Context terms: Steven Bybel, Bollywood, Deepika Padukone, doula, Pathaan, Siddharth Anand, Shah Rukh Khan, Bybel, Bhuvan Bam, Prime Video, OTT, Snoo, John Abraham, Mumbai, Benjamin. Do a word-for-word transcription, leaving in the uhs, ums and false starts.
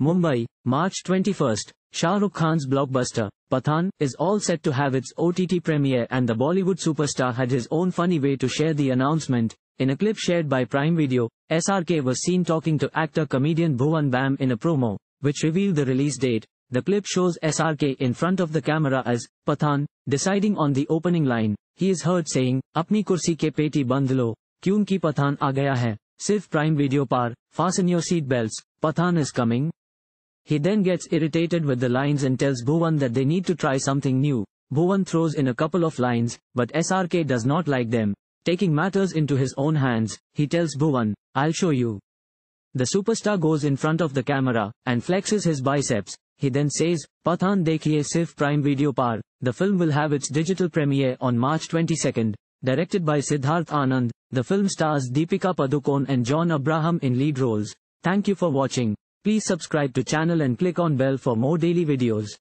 Mumbai, March twenty-first, Shah Rukh Khan's blockbuster, Pathaan, is all set to have its O T T premiere, and the Bollywood superstar had his own funny way to share the announcement. In a clip shared by Prime Video, S R K was seen talking to actor-comedian Bhuvan Bam in a promo, which revealed the release date. The clip shows S R K in front of the camera as Pathaan, deciding on the opening line. He is heard saying, "Apni kursi ke peti bandh lo, kyunki Pathaan aa gaya hai, Sirf Prime Video par, fasten your seatbelts, Pathaan is coming." He then gets irritated with the lines and tells Bhuvan that they need to try something new. Bhuvan throws in a couple of lines, but S R K does not like them. Taking matters into his own hands, he tells Bhuvan, "I'll show you." The superstar goes in front of the camera and flexes his biceps. He then says, "Pathaan dekhiye Sirf Prime Video par." The film will have its digital premiere on March twenty-second. Directed by Siddharth Anand, the film stars Deepika Padukone and John Abraham in lead roles. Thank you for watching. Please subscribe to channel and click on bell for more daily videos.